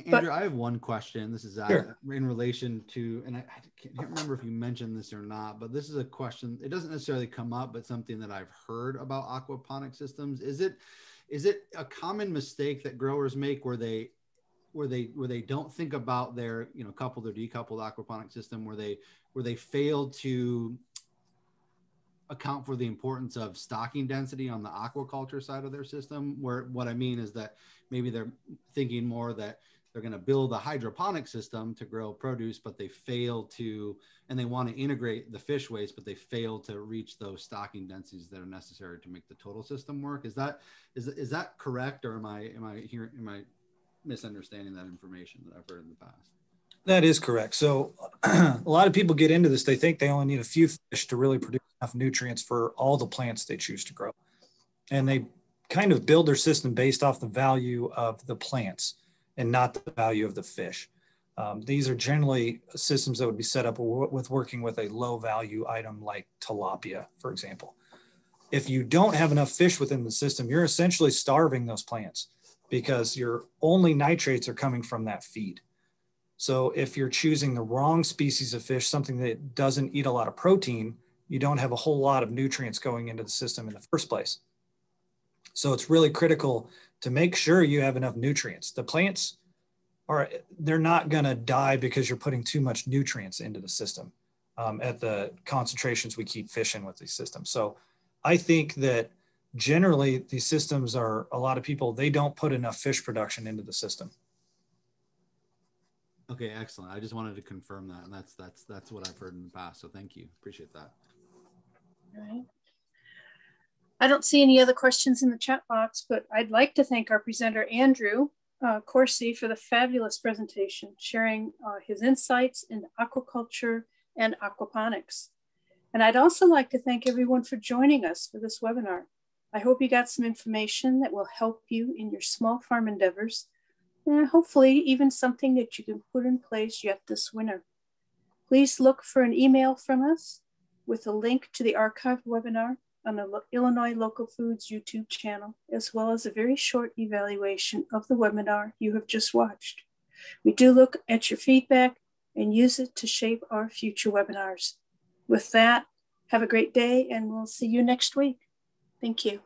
Andrew, I have one question. This is sure. In relation to, and I can't remember if you mentioned this or not, but this is a question. It doesn't necessarily come up, but something that I've heard about aquaponic systems. Is it a common mistake that growers make where they don't think about their, you know, coupled or decoupled aquaponic system, where they fail to account for the importance of stocking density on the aquaculture side of their system? Where what I mean is that maybe they're thinking more that they're going to build a hydroponic system to grow produce, but they fail to, and they want to integrate the fish waste, but they fail to reach those stocking densities that are necessary to make the total system work. Is that correct, or am I misunderstanding that information that I've heard in the past? That is correct. So a lot of people get into this. They think they only need a few fish to really produce enough nutrients for all the plants they choose to grow. And they kind of build their system based off the value of the plants and not the value of the fish. These are generally systems that would be set up with working with a low value item like tilapia, for example. If you don't have enough fish within the system, you're essentially starving those plants because your only nitrates are coming from that feed. So if you're choosing the wrong species of fish, something that doesn't eat a lot of protein, you don't have a whole lot of nutrients going into the system in the first place. So it's really critical to make sure you have enough nutrients. The plants, they're not going to die because you're putting too much nutrients into the system at the concentrations we keep fish in with these systems. So I think that generally these systems are, a lot of people, they don't put enough fish production into the system. Okay, excellent. I just wanted to confirm that, and that's what I've heard in the past. So thank you, appreciate that. All right. I don't see any other questions in the chat box, but I'd like to thank our presenter Andrew Coursey for the fabulous presentation, sharing his insights into aquaculture and aquaponics. And I'd also like to thank everyone for joining us for this webinar. I hope you got some information that will help you in your small farm endeavors, and hopefully even something that you can put in place yet this winter. Please look for an email from us with a link to the archived webinar on the Illinois Local Foods YouTube channel, as well as a very short evaluation of the webinar you have just watched. We do look at your feedback and use it to shape our future webinars. With that, have a great day, and we'll see you next week. Thank you.